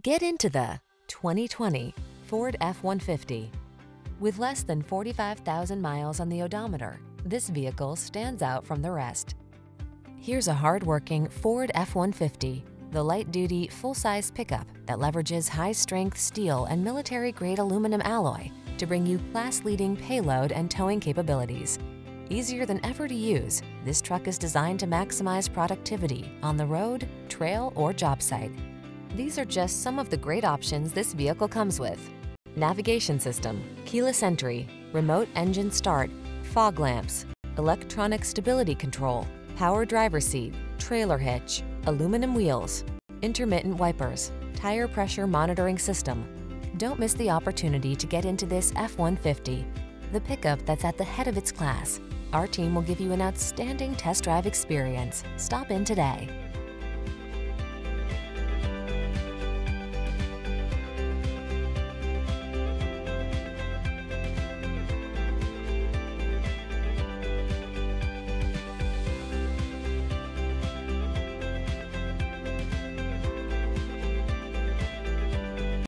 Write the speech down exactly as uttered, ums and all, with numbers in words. Get into the twenty twenty Ford F one fifty. With less than forty-five thousand miles on the odometer, this vehicle stands out from the rest. Here's a hard-working Ford F one fifty, the light-duty, full-size pickup that leverages high-strength steel and military-grade aluminum alloy to bring you class-leading payload and towing capabilities. Easier than ever to use, this truck is designed to maximize productivity on the road, trail, or job site. These are just some of the great options this vehicle comes with: navigation system, keyless entry, remote engine start, fog lamps, electronic stability control, power driver seat, trailer hitch, aluminum wheels, intermittent wipers, tire pressure monitoring system. Don't miss the opportunity to get into this F one fifty, the pickup that's at the head of its class. Our team will give you an outstanding test drive experience. Stop in today.